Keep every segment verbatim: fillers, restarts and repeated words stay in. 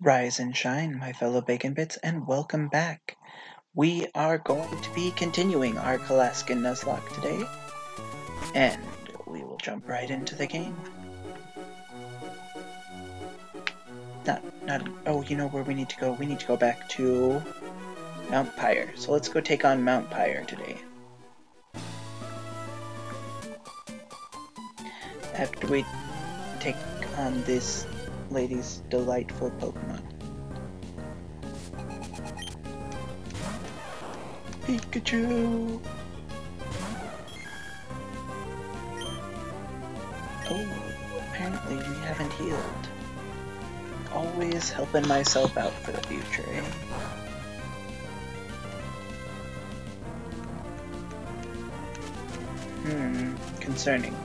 Rise and shine, my fellow Bacon Bits, and welcome back. We are going to be continuing our Kalaskan Nuzlocke today, and we will jump right into the game. Not, not, oh, you know where we need to go? We need to go back to Mount Pyre, so let's go take on Mount Pyre today. After we take on this lady's delightful Pokemon. Pikachu! Oh, apparently we haven't healed. Always helping myself out for the future, eh? Hmm, concerning.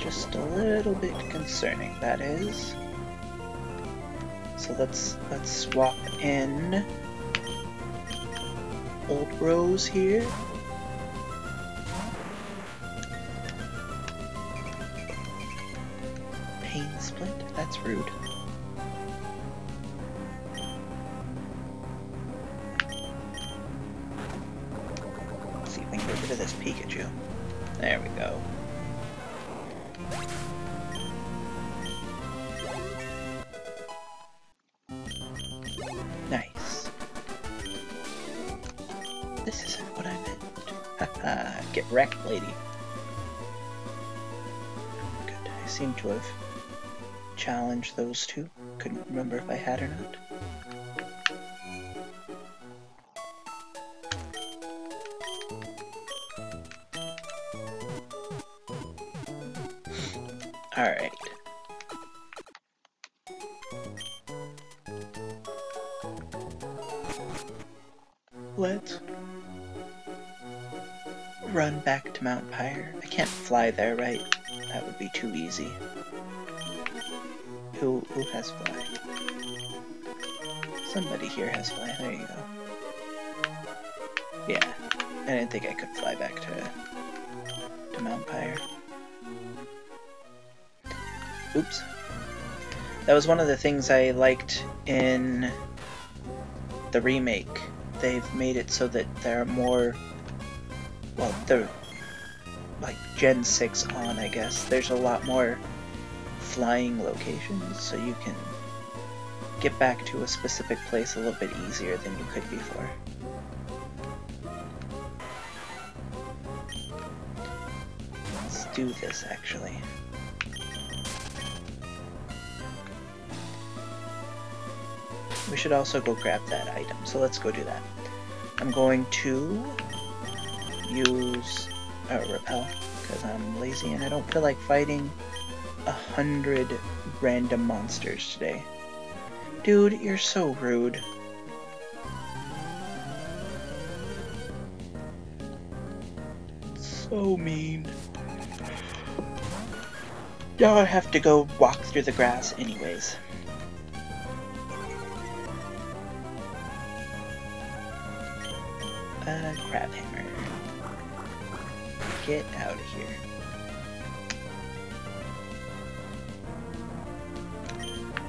Just a little bit concerning, that is. So let's let's swap in Old Rose here. Pain Split? That's rude. Let's see if we can get rid of this Pikachu. There we go. Wrecked lady. Good. I seem to have challenged those two. Couldn't remember if I had or not. Alright. Let's run back to Mount Pyre. I can't fly there, right? That would be too easy. Who who has fly? Somebody here has fly. There you go. Yeah. I didn't think I could fly back to, to Mount Pyre. Oops. That was one of the things I liked in the remake. They've made it so that there are more... Well, they're like Gen six on, I guess. There's a lot more flying locations, so you can get back to a specific place a little bit easier than you could before. Let's do this, actually. We should also go grab that item, so let's go do that. I'm going to... use uh, repel because I'm lazy and I don't feel like fighting a hundred random monsters today. Dude, you're so rude. So mean. Now I have to go walk through the grass anyways. Uh, crab hammer. Get out of here.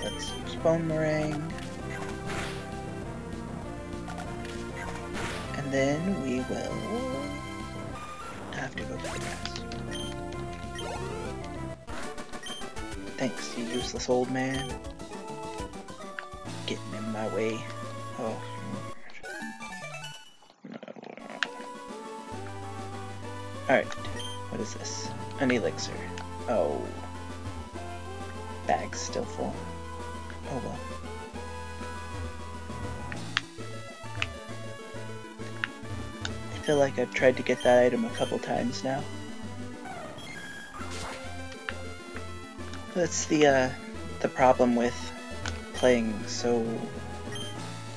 Let's use bone meringue. And then we will have to go to the grass. Thanks, you useless old man. Getting in my way. Oh. Alright, what is this? An elixir. Oh. Bag's still full. Oh well. I feel like I've tried to get that item a couple times now. That's the, uh, the problem with playing so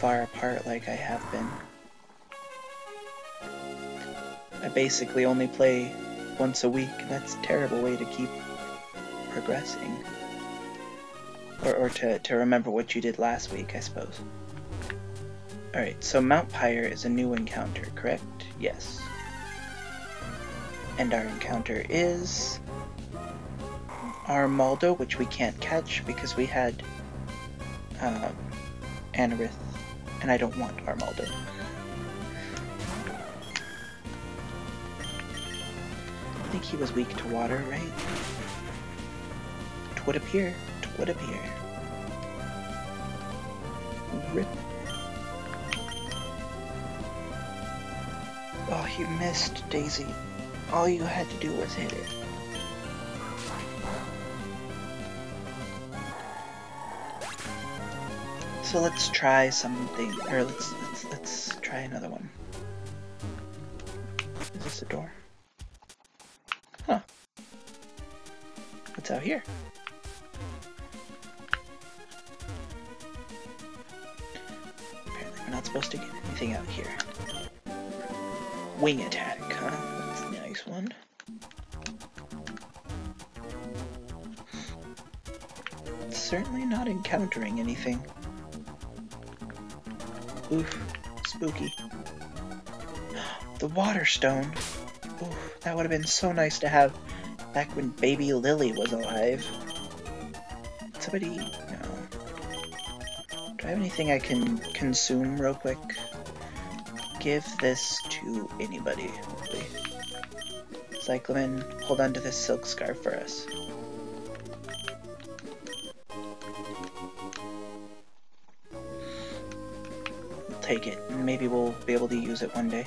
far apart like I have been. I basically only play once a week. That's a terrible way to keep progressing. Or, or to, to remember what you did last week, I suppose. Alright, so Mount Pyre is a new encounter, correct? Yes. And our encounter is... Armaldo, which we can't catch because we had um, Anorith, and I don't want Armaldo. I think he was weak to water, right? It would appear. It would appear. Rip. Oh, you missed, Daisy. All you had to do was hit it. So let's try something, or let's let's let's try another one. Is this a door? Huh. What's out here? Apparently we're not supposed to get anything out here. Wing attack, huh? That's a nice one. It's certainly not encountering anything. Oof, spooky. The water stone. Oof, that would have been so nice to have back when baby Lily was alive. Somebody, no. Do I have anything I can consume real quick? Give this to anybody, hopefully. Cyclamen, hold on to this silk scarf for us. We'll take it, and maybe we'll be able to use it one day.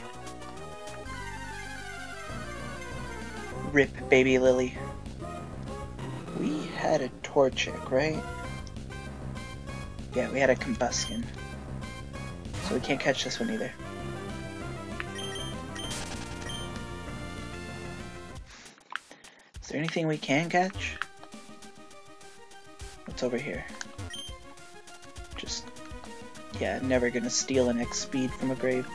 Rip, baby Lily. We had a Torchic, right? Yeah, we had a Combusken. So we can't catch this one either. Is there anything we can catch? What's over here? Just, yeah, never gonna steal an X speed from a grave.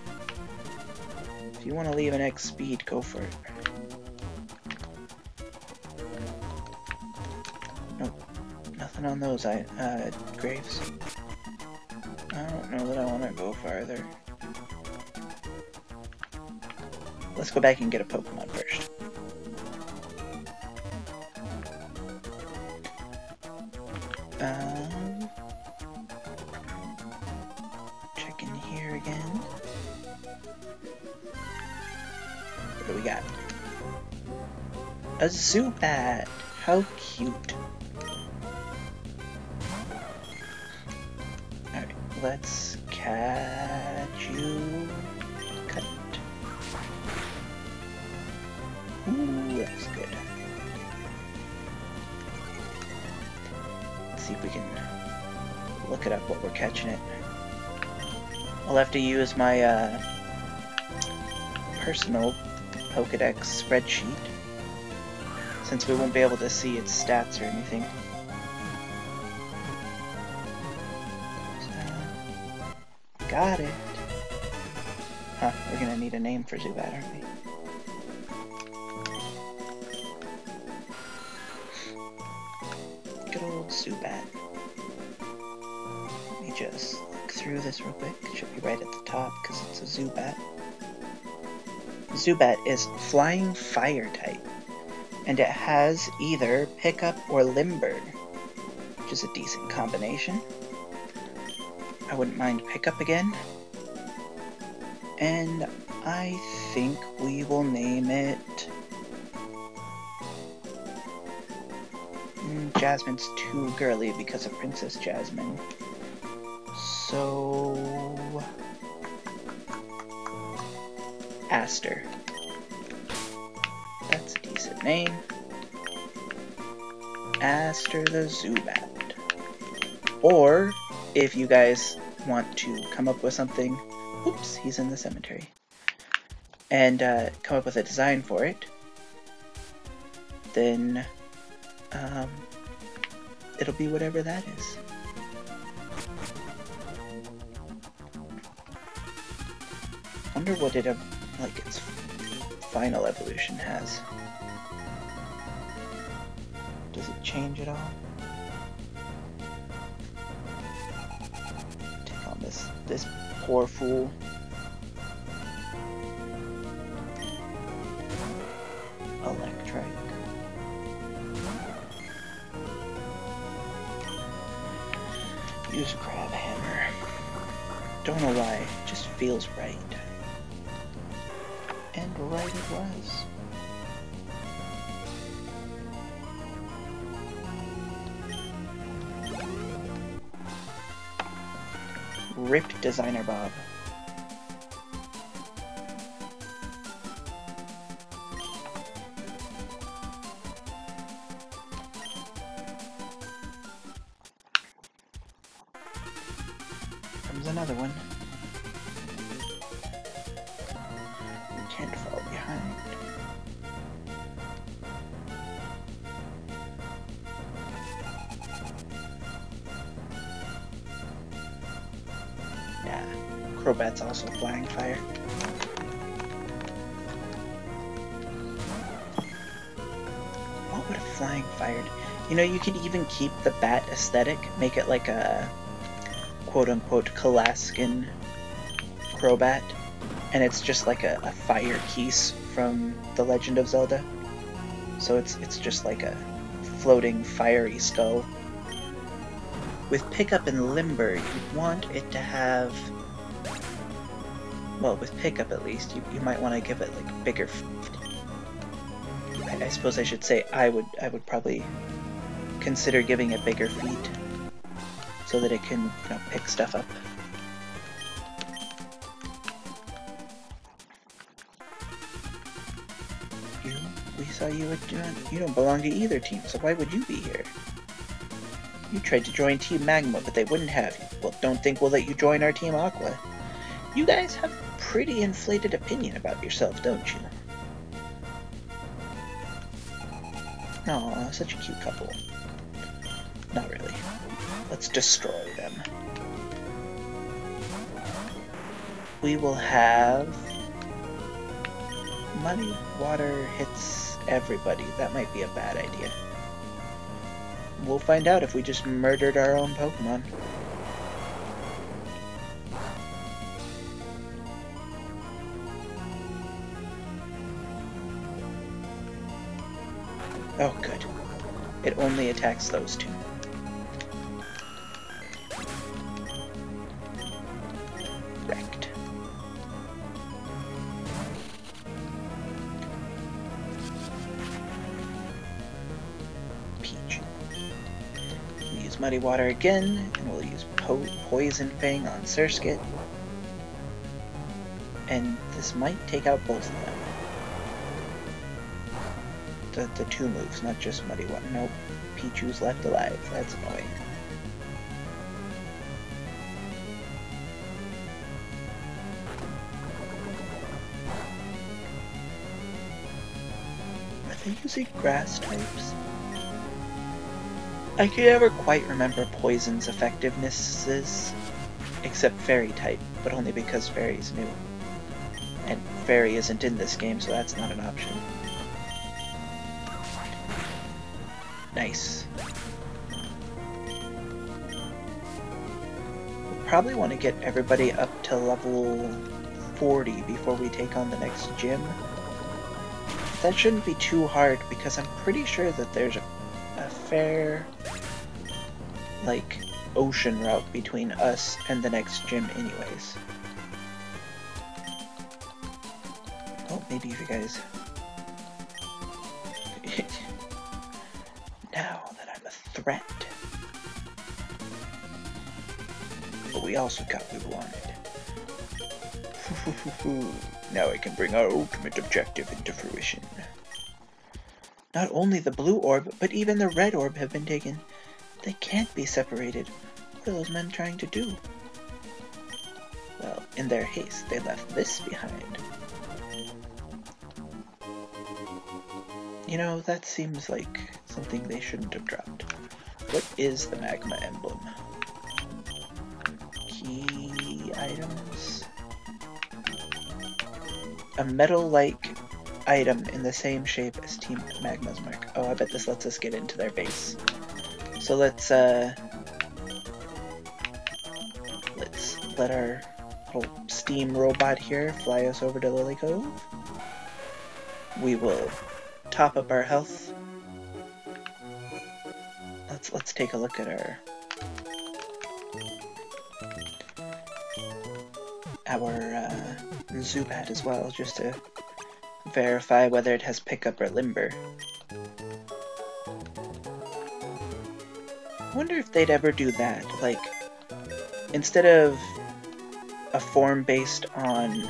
If you want to leave an X speed, go for it. Nope, nothing on those I, uh, graves. I don't know that I want to go farther. Let's go back and get a Pokemon first. Um, check in here again. What do we got? A Zubat! How cute. Alright, let's catch you. Cut. Ooh, that's good. See if we can look it up while we're catching it. I'll have to use my uh, personal Pokedex spreadsheet since we won't be able to see its stats or anything. So, got it. Huh, we're gonna need a name for Zubat, aren't we? Zubat. Let me just look through this real quick. It should be right at the top because it's a Zubat. Zubat is flying fire type, and it has either Pickup or Limber, which is a decent combination. I wouldn't mind Pickup again. And I think we will name it. Jasmine's too girly because of Princess Jasmine. So... Aster. That's a decent name. Aster the Zubat. Or, if you guys want to come up with something... Oops, he's in the cemetery. And uh, come up with a design for it. Then... Um... it'll be whatever that is. Wonder what it, like its final evolution has. Does it change at all? Take on this, this poor fool. Electric. Use Crab Hammer. Don't know why, it just feels right. And right it was. Rip Designer Bob. Comes another one. You can't fall behind. Yeah, Crowbat's also flying fire. What would a flying fire do? You know, you could even keep the bat aesthetic, make it like a quote-unquote Kalaskan crowbat, and it's just like a, a fire keys from the Legend of Zelda. So it's it's just like a floating fiery skull. With Pickup and Limber, you want it to have, well, with Pickup at least, you, you might want to give it like bigger. I, I suppose I should say I would I would probably consider giving it bigger feet, so that it can, you know, pick stuff up. You, we saw you at, uh, you don't belong to either team, so why would you be here? You tried to join Team Magma, but they wouldn't have you. Well, don't think we'll let you join our Team Aqua. You guys have a pretty inflated opinion about yourself, don't you? Aww, such a cute couple. Not really. Let's destroy them. We will have... Muddy Water hits everybody. That might be a bad idea. We'll find out if we just murdered our own Pokemon. Oh, good. It only attacks those two. Muddy Water again, and we'll use po Poison Fang on Surskit. And this might take out both of them. The, the two moves, not just Muddy Water. Nope, Pichu's left alive. That's annoying. Are they using grass types? I can never quite remember Poison's effectivenesses, except Fairy type, but only because Fairy's new. And Fairy isn't in this game, so that's not an option. Nice. We'll probably want to get everybody up to level forty before we take on the next gym. That shouldn't be too hard, because I'm pretty sure that there's a a fair, like, ocean route between us and the next gym anyways. Oh, maybe if you guys... now that I'm a threat. But we also got what we wanted. Now I can bring our ultimate objective into fruition. Not only the blue orb, but even the red orb have been taken. They can't be separated. What are those men trying to do? Well, in their haste, they left this behind. You know, that seems like something they shouldn't have dropped. What is the Magma emblem? Key items? A metal-like item in the same shape as Team Magma's mark. Oh, I bet this lets us get into their base. So let's, uh... let's let our little steam robot here fly us over to Lilycove. We will top up our health. Let's, let's take a look at our our uh, Zubat as well, just to verify whether it has Pickup or Limber. I wonder if they'd ever do that, like, instead of a form based on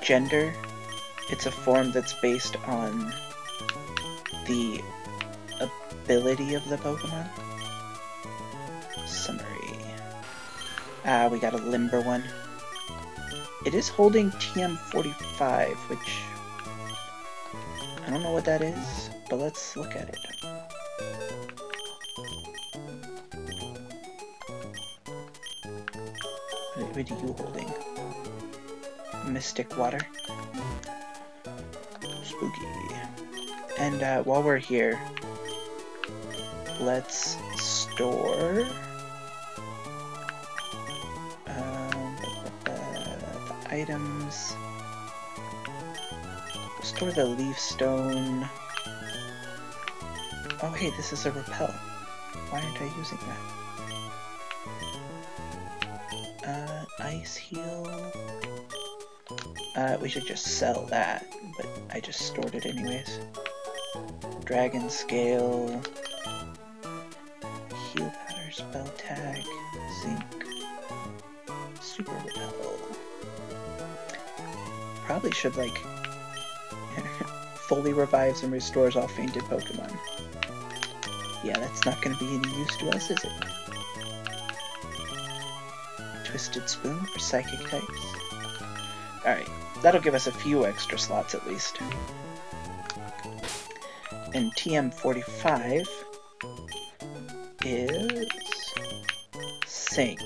gender, it's a form that's based on the ability of the Pokemon. Summary. Ah, we got a Limber one. It is holding T M forty-five, which I don't know what that is, but let's look at it. What are you holding? Mystic water. Spooky. And uh, while we're here, let's store. Um, the, the items. Store the leaf stone. Oh, hey, this is a repel. Why aren't I using that? Uh, ice heal. Uh, we should just sell that, but I just stored it anyways. Dragon scale. Heal powder, spell tag, zinc. Super repel. Probably should, like, fully revives and restores all fainted Pokemon. Yeah, that's not gonna be any use to us, is it? Twisted Spoon for Psychic types. Alright, that'll give us a few extra slots at least. And T M forty-five is Sing.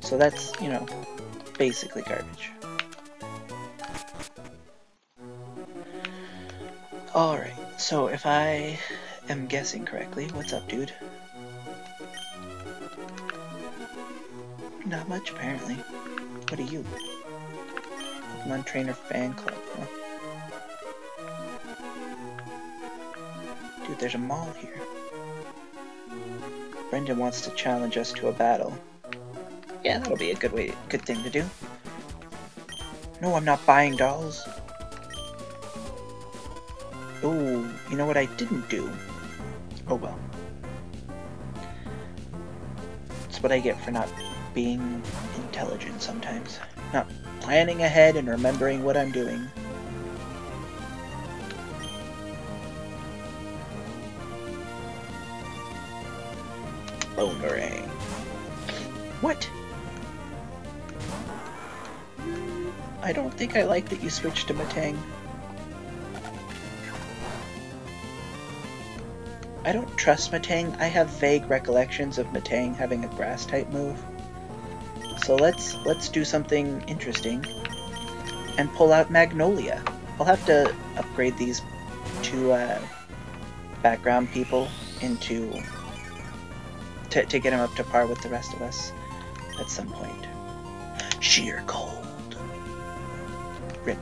So that's, you know, basically garbage. Alright, so if I am guessing correctly, what's up, dude? Not much, apparently. What are you? Pokemon Trainer Fan Club, huh? Dude, there's a mall here. Brendan wants to challenge us to a battle. Yeah, that'll be a good way, good thing to do. No, I'm not buying dolls. Ooh, you know what I didn't do? Oh well. That's what I get for not being intelligent sometimes. Not planning ahead and remembering what I'm doing. Boomerang. What? I don't think I like that you switched to Metang. I don't trust Metang. I have vague recollections of Metang having a grass type move. So let's let's do something interesting and pull out Magnolia. I'll have to upgrade these two uh, background people into to to get them up to par with the rest of us at some point. Sheer cold. Rip.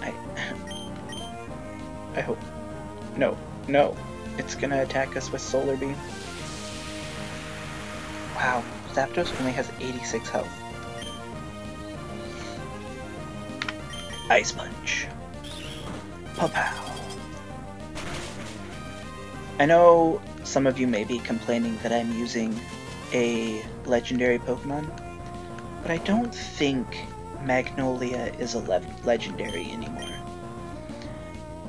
I I hope. No, no, it's gonna attack us with Solar Beam. Wow, Zapdos only has eighty-six health. Ice Punch. Pow-pow. I know some of you may be complaining that I'm using a legendary Pokemon, but I don't think Magnolia is a le legendary anymore.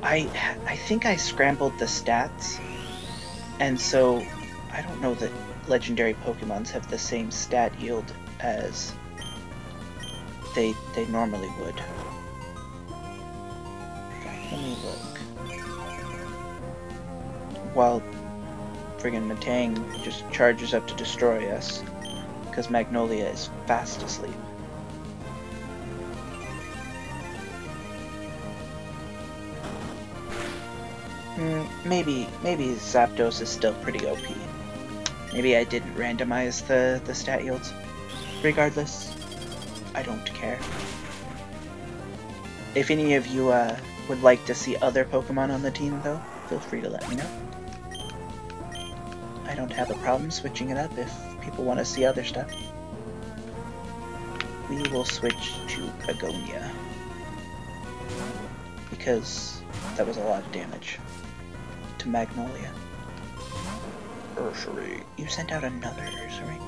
I, I think I scrambled the stats, and so I don't know that legendary Pokemons have the same stat yield as they they normally would. Let me look. While friggin' Metang just charges up to destroy us, because Magnolia is fast asleep. Mm, maybe maybe Zapdos is still pretty O P. Maybe I didn't randomize the, the stat yields. Regardless, I don't care. If any of you uh, would like to see other Pokemon on the team, though, feel free to let me know. I I don't have a problem switching it up if people want to see other stuff. We will switch to Pagonia, because that was a lot of damage to Magnolia. Ursaring. You sent out another Ursaring.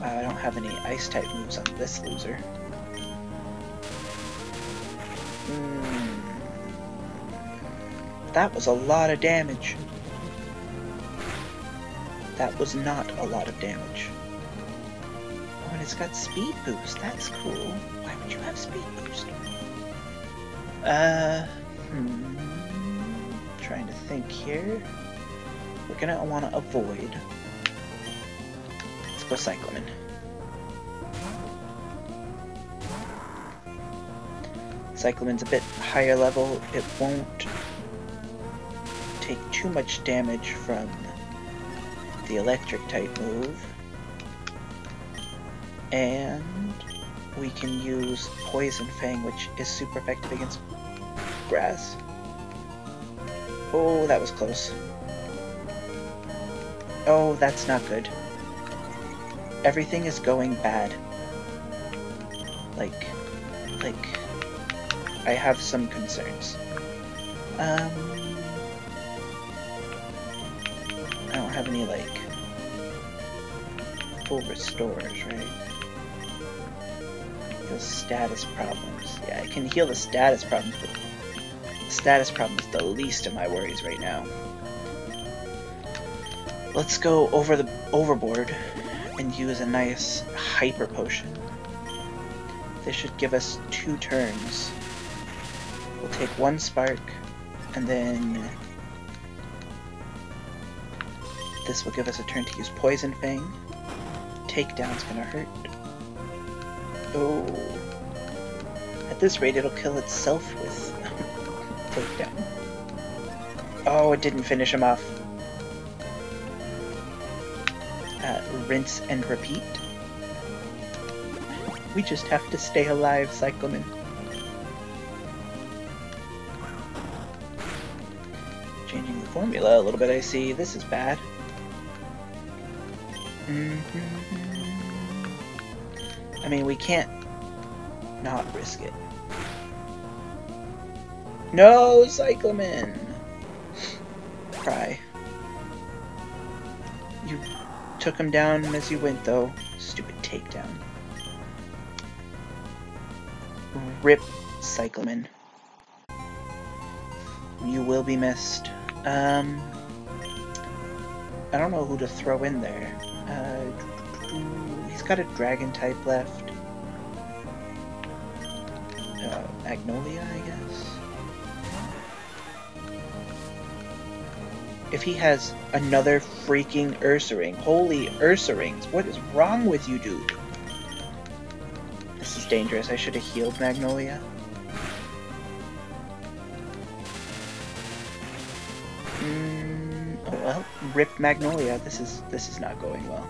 Wow, I don't have any Ice-type moves on this loser. Mm. That was a lot of damage. That was not a lot of damage. Oh, and it's got speed boost. That's cool. Why would you have speed boost? Uh, hmm. Trying to think here. We're gonna want to avoid. Let's go Cyclamen. Cyclamen's a bit higher level. It won't take too much damage from the electric type move. And we can use Poison Fang, which is super effective against grass. Oh, that was close. Oh, that's not good. Everything is going bad. Like, like, I have some concerns. Um, I don't have any, like, full restores, right? Heal status problems. Yeah, I can heal the status problems, but the status problem is the least of my worries right now. Let's go over the overboard and use a nice hyper potion. This should give us two turns. We'll take one spark, and then this will give us a turn to use Poison Fang. Takedown's gonna hurt. Oh. At this rate, it'll kill itself with takedown. Oh, it didn't finish him off. Uh, rinse and repeat. We just have to stay alive, Cyclamen. Changing the formula a little bit, I see. This is bad. Mm-hmm. I mean, we can't not risk it. No, Cyclamen! Cry. You took him down as you went, though. Stupid takedown. Rip, Cyclamen. You will be missed. Um, I don't know who to throw in there. Uh, he's got a dragon type left. Uh, Magnolia, I guess. If he has another freaking Ursaring. Holy Ursarings. What is wrong with you, dude? This is dangerous. I should have healed Magnolia. Mm, oh well, rip Magnolia. This is this is not going well.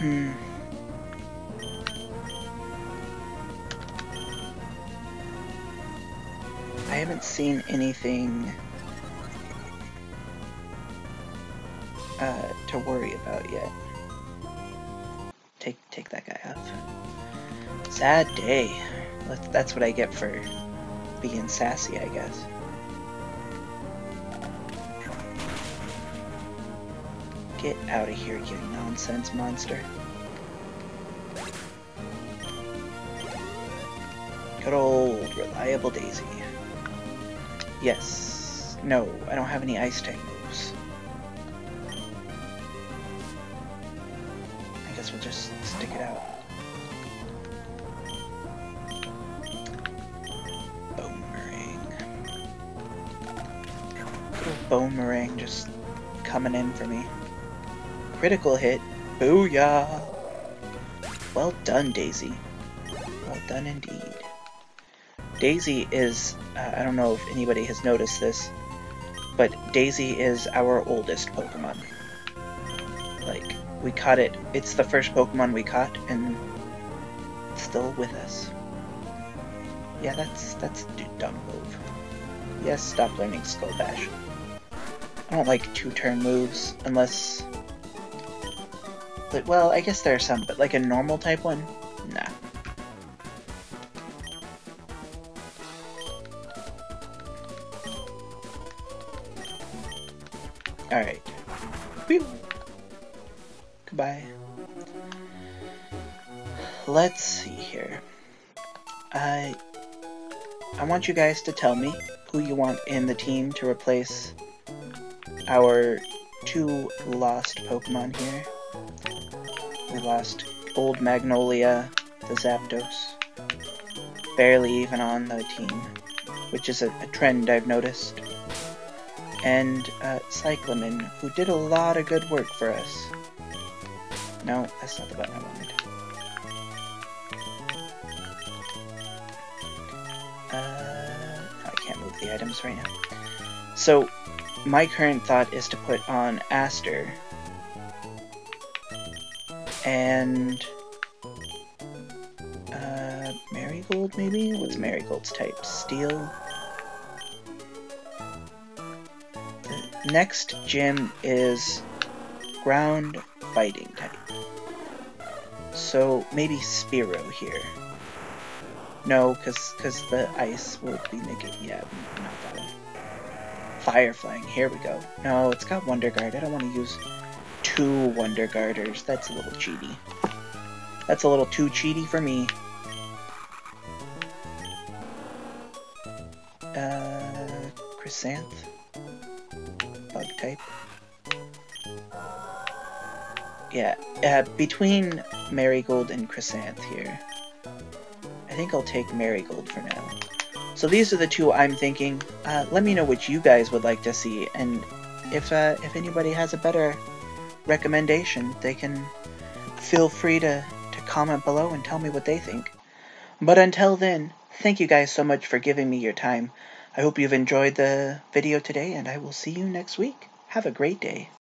Hmm. I haven't seen anything uh, to worry about yet. Take take that guy off. Sad day. That's what I get for being sassy, I guess. Get out of here, you nonsense monster. Good old reliable Daisy. Yes. No, I don't have any ice type moves. I guess we'll just stick it out. Boomerang. Little boomerang just coming in for me. Critical hit. Booyah! Well done, Daisy. Well done indeed. Daisy is, uh, I don't know if anybody has noticed this, but Daisy is our oldest Pokemon. Like, we caught it, it's the first Pokemon we caught, and it's still with us. Yeah, that's, that's a dumb move. Yes, stop learning Skull Bash. I don't like two-turn moves, unless... But, well, I guess there are some, but like a normal type one? Nah. Alright. Goodbye. Let's see here. I... I want you guys to tell me who you want in the team to replace our two lost Pokemon here. We lost old Magnolia, the Zapdos. Barely even on the team, which is a, a trend I've noticed. And uh, Cyclamen, who did a lot of good work for us. No, that's not the button I wanted. Uh, no, I can't move the items right now. So, my current thought is to put on Aster. And... Uh, Marigold, maybe? What's Marigold's type? Steel? Next gym is ground fighting type. So maybe Spearow here. No, cause cause the ice will be negated. Yeah, not that one. Fire flying, here we go. No, it's got Wonder Guard. I don't want to use two Wonder Guarders. That's a little cheaty. That's a little too cheaty for me. Uh Chrysanth? Bug type. Yeah, uh, between Marigold and Chrysanth here. I think I'll take Marigold for now. So these are the two I'm thinking. Uh, let me know what you guys would like to see, and if uh, if anybody has a better recommendation, they can feel free to, to comment below and tell me what they think. But until then, thank you guys so much for giving me your time. I hope you've enjoyed the video today, and I will see you next week. Have a great day.